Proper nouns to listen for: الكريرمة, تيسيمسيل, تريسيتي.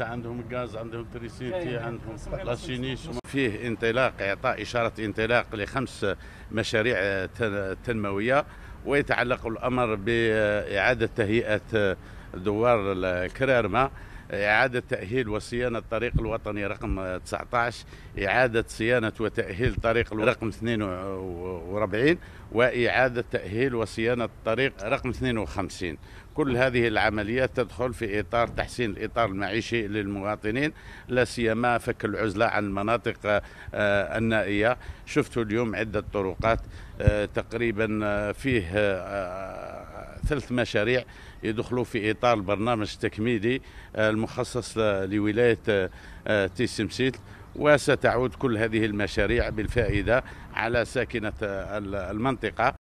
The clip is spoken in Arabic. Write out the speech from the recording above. الفرنسا عندهم الغاز، عندهم تريسيتي، عندهم لاشينيش. فيه انطلاق، اعطاء اشاره انطلاق لخمس مشاريع تنمويه، ويتعلق الامر باعاده تهيئه دوار الكريرمة، إعادة تأهيل وصيانة الطريق الوطني رقم 19، إعادة صيانة وتأهيل طريق رقم 42، وإعادة تأهيل وصيانة طريق رقم 52. كل هذه العمليات تدخل في إطار تحسين الإطار المعيشي للمواطنين، لا سيما فك العزلة عن المناطق النائية. شفتوا اليوم عدة طرقات تقريبا فيه ثلاث مشاريع يدخلوا في إطار برنامج تكميلي المخصص لولاية تيسيمسيل، وستعود كل هذه المشاريع بالفائدة على ساكنة المنطقة.